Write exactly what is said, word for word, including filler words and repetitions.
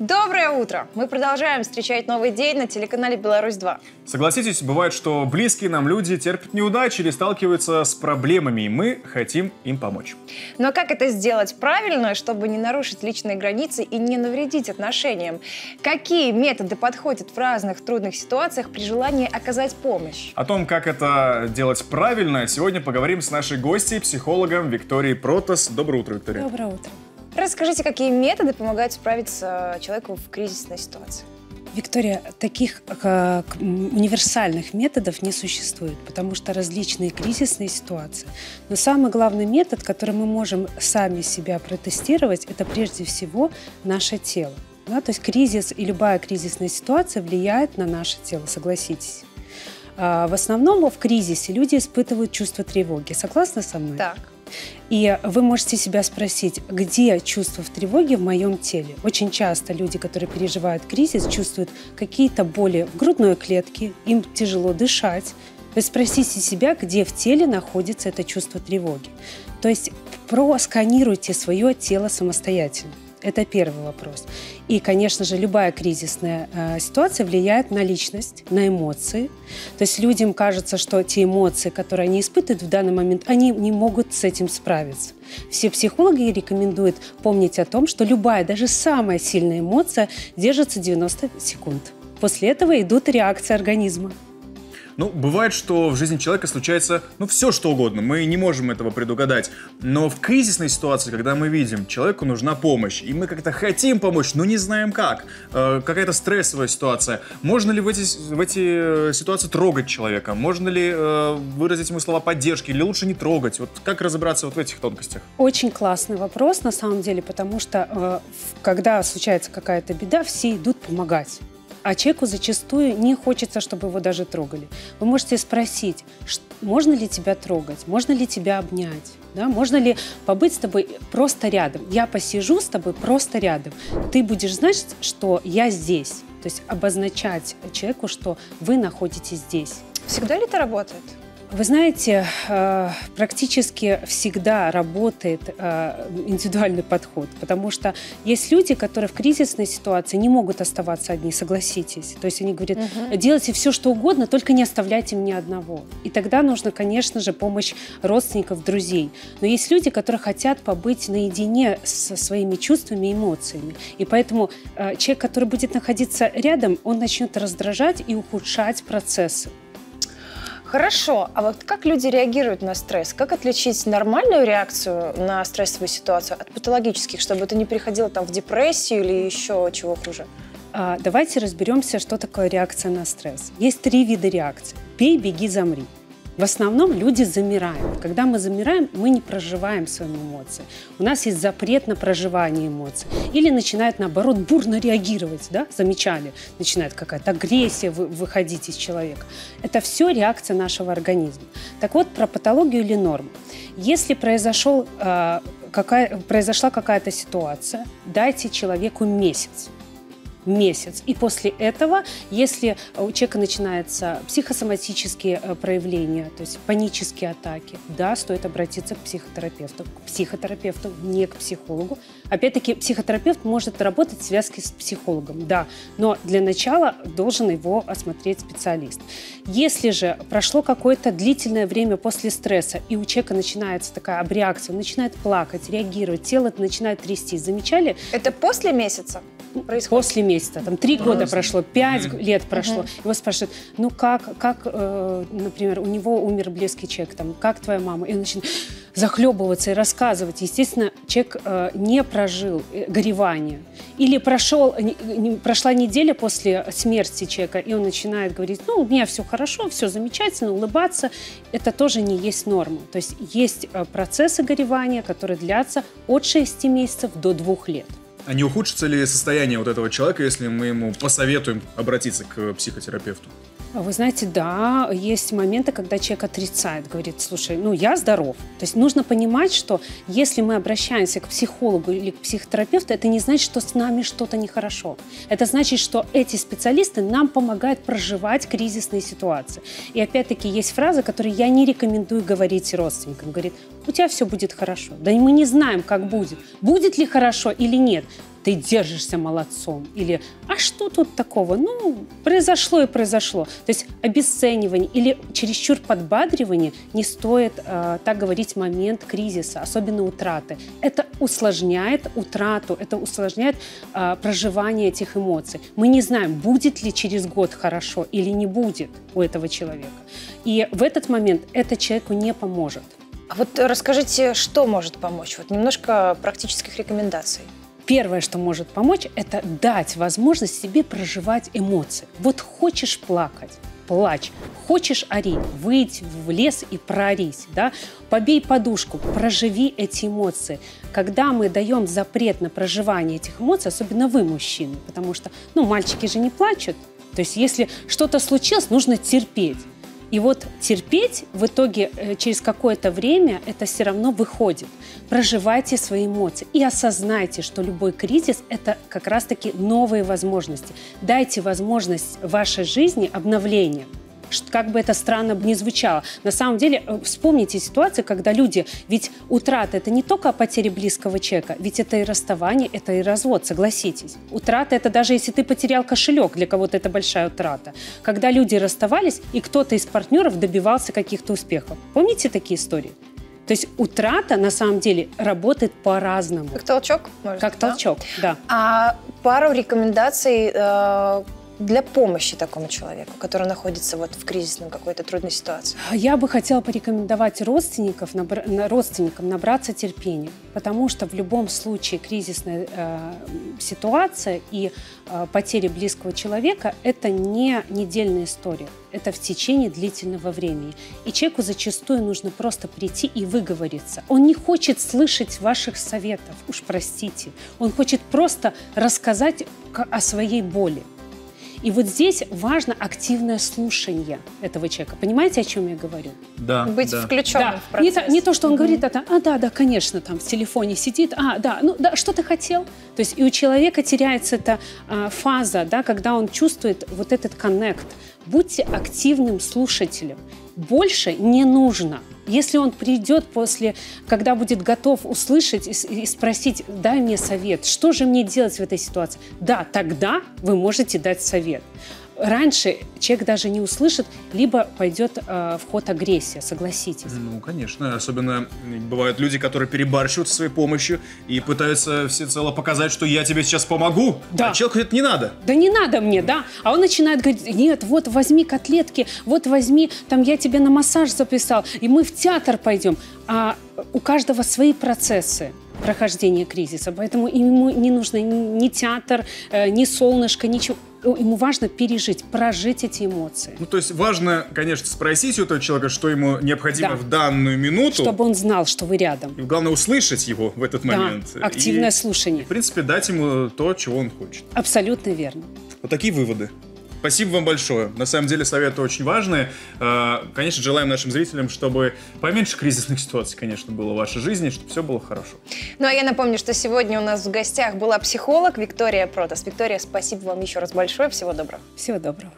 Доброе утро! Мы продолжаем встречать новый день на телеканале Беларусь два. Согласитесь, бывает, что близкие нам люди терпят неудачи или сталкиваются с проблемами, и мы хотим им помочь. Но как это сделать правильно, чтобы не нарушить личные границы и не навредить отношениям? Какие методы подходят в разных трудных ситуациях при желании оказать помощь? О том, как это делать правильно, сегодня поговорим с нашей гостьей, психологом Викторией Протас. Доброе утро, Виктория. Доброе утро. Расскажите, какие методы помогают справиться человеку в кризисной ситуации? Виктория, таких как универсальных методов не существует, потому что различные кризисные ситуации. Но самый главный метод, который мы можем сами себя протестировать, это прежде всего наше тело. Да? То есть кризис и любая кризисная ситуация влияет на наше тело, согласитесь. В основном в кризисе люди испытывают чувство тревоги. Согласны со мной? Так. И вы можете себя спросить, где чувство тревоги в моем теле? Очень часто люди, которые переживают кризис, чувствуют какие-то боли в грудной клетке, им тяжело дышать. То есть спросите себя, где в теле находится это чувство тревоги. То есть просканируйте свое тело самостоятельно. Это первый вопрос. И, конечно же, любая кризисная э, ситуация влияет на личность, на эмоции. То есть людям кажется, что те эмоции, которые они испытывают в данный момент, они не могут с этим справиться. Все психологи рекомендуют помнить о том, что любая, даже самая сильная эмоция держится девяносто секунд. После этого идут реакции организма. Ну, бывает, что в жизни человека случается, ну, все что угодно, мы не можем этого предугадать. Но в кризисной ситуации, когда мы видим, человеку нужна помощь, и мы как-то хотим помочь, но не знаем как, э, какая-то стрессовая ситуация, можно ли в эти, в эти ситуации трогать человека, можно ли э, выразить ему слова поддержки, или лучше не трогать? Вот как разобраться вот в этих тонкостях? Очень классный вопрос, на самом деле, потому что, э, когда случается какая-то беда, все идут помогать. А человеку зачастую не хочется, чтобы его даже трогали. Вы можете спросить, можно ли тебя трогать, можно ли тебя обнять, да? Можно ли побыть с тобой просто рядом. Я посижу с тобой просто рядом. Ты будешь знать, что я здесь. То есть обозначать человеку, что вы находитесь здесь. Всегда ли это работает? Вы знаете, практически всегда работает индивидуальный подход, потому что есть люди, которые в кризисной ситуации не могут оставаться одни, согласитесь. То есть они говорят, угу. делайте все, что угодно, только не оставляйте меня одного. И тогда нужна, конечно же, помощь родственников, друзей. Но есть люди, которые хотят побыть наедине со своими чувствами и эмоциями. И поэтому человек, который будет находиться рядом, он начнет раздражать и ухудшать процессы. Хорошо, а вот как люди реагируют на стресс? Как отличить нормальную реакцию на стрессовую ситуацию от патологических, чтобы это не переходило там в депрессию или еще чего хуже? А, давайте разберемся, что такое реакция на стресс. Есть три вида реакций. Бей, беги, замри. В основном люди замирают. Когда мы замираем, мы не проживаем свои эмоции. У нас есть запрет на проживание эмоций. Или начинают, наоборот, бурно реагировать. Да? Замечали? Начинает какая-то агрессия выходить из человека. Это все реакция нашего организма. Так вот, про патологию или норму. Если произошел, э, какая, произошла какая-то ситуация, дайте человеку месяц. месяц. И после этого, если у человека начинаются психосоматические проявления, то есть панические атаки, да, стоит обратиться к психотерапевту. К психотерапевту, не к психологу. Опять-таки, психотерапевт может работать в связке с психологом, да, но для начала должен его осмотреть специалист. Если же прошло какое-то длительное время после стресса, и у человека начинается такая обреакция, он начинает плакать, реагировать, тело начинает трястись. Замечали? Это после месяца? Происходит. После месяца, там три года прошло, пять mm-hmm. лет прошло, mm-hmm. его спрашивают, ну как, как э, например, у него умер близкий человек, там, как твоя мама? И он начинает захлебываться и рассказывать. Естественно, человек э, не прожил э, горевание. Или прошел, не, не, прошла неделя после смерти человека, и он начинает говорить, ну, у меня все хорошо, все замечательно, улыбаться. Это тоже не есть норма. То есть есть э, процессы горевания, которые длятся от шести месяцев до двух лет. А не ухудшится ли состояние вот этого человека, если мы ему посоветуем обратиться к психотерапевту? Вы знаете, да, есть моменты, когда человек отрицает, говорит, слушай, ну я здоров. То есть нужно понимать, что если мы обращаемся к психологу или к психотерапевту, это не значит, что с нами что-то нехорошо. Это значит, что эти специалисты нам помогают проживать кризисные ситуации. И опять-таки есть фраза, которую я не рекомендую говорить родственникам. Говорит, у тебя все будет хорошо. Да мы не знаем, как будет. Будет ли хорошо или нет. ты держишься молодцом, или а что тут такого, ну, произошло и произошло. То есть обесценивание или чересчур подбадривание не стоит, э, так говорить, в момент кризиса, особенно утраты. Это усложняет утрату, это усложняет э, проживание этих эмоций. Мы не знаем, будет ли через год хорошо или не будет у этого человека. И в этот момент это человеку не поможет. А вот расскажите, что может помочь? Вот немножко практических рекомендаций. Первое, что может помочь, это дать возможность себе проживать эмоции. Вот хочешь плакать – плачь. Хочешь ори – выйти в лес и проорись. Да? Побей подушку, проживи эти эмоции. Когда мы даем запрет на проживание этих эмоций, особенно вы, мужчины, потому что ну, мальчики же не плачут. То есть если что-то случилось, нужно терпеть. И вот терпеть в итоге через какое-то время это все равно выходит. Проживайте свои эмоции и осознайте, что любой кризис – это как раз-таки новые возможности. Дайте возможность вашей жизни обновления. Как бы это странно ни звучало. На самом деле, вспомните ситуацию, когда люди... Ведь утрата – это не только о потере близкого человека, ведь это и расставание, это и развод, согласитесь. Утрата – это даже если ты потерял кошелек, для кого-то это большая утрата. Когда люди расставались, и кто-то из партнеров добивался каких-то успехов. Помните такие истории? То есть утрата, на самом деле, работает по-разному. Как толчок, может, Как да? толчок, да. А пару рекомендаций... Э для помощи такому человеку, который находится вот в кризисном какой-то трудной ситуации? Я бы хотела порекомендовать родственников, набра... родственникам набраться терпения, потому что в любом случае кризисная э, ситуация и э, потеря близкого человека – это не недельная история, это в течение длительного времени. И человеку зачастую нужно просто прийти и выговориться. Он не хочет слышать ваших советов, уж простите, он хочет просто рассказать о своей боли. И вот здесь важно активное слушание этого человека. Понимаете, о чем я говорю? Да. Быть да. включенным да. в процесс. Не то, не то что он mm-hmm. говорит, а, а да, да, конечно, там в телефоне сидит, а да, ну да, что ты хотел? То есть и у человека теряется эта а, фаза, да, когда он чувствует вот этот коннект. Будьте активным слушателем. Больше не нужно. Если он придет после, когда будет готов услышать и спросить, дай мне совет, что же мне делать в этой ситуации? Да, тогда вы можете дать совет. Раньше человек даже не услышит, либо пойдет э, в ход агрессия, согласитесь. Ну, конечно. Особенно бывают люди, которые перебарщивают со своей помощью и пытаются всецело показать, что я тебе сейчас помогу, да. а человеку это не надо. Да не надо мне, да. А он начинает говорить, нет, вот возьми котлетки, вот возьми, там я тебе на массаж записал, и мы в театр пойдем. А у каждого свои процессы прохождения кризиса, поэтому ему не нужно ни театр, ни солнышко, ничего. Ему важно пережить, прожить эти эмоции. Ну, то есть важно, конечно, спросить у этого человека, что ему необходимо да. в данную минуту. Чтобы он знал, что вы рядом. И главное, услышать его в этот да. момент. Активное и, слушание. И, в принципе, дать ему то, чего он хочет. Абсолютно верно. Вот такие выводы. Спасибо вам большое. На самом деле, советы очень важные. Конечно, желаем нашим зрителям, чтобы поменьше кризисных ситуаций, конечно, было в вашей жизни, чтобы все было хорошо. Ну, а я напомню, что сегодня у нас в гостях была психолог Виктория Протас. Виктория, спасибо вам еще раз большое. Всего доброго. Всего доброго.